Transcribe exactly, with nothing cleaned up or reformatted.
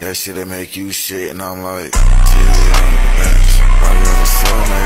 That shit'll make you shit, and I'm like, I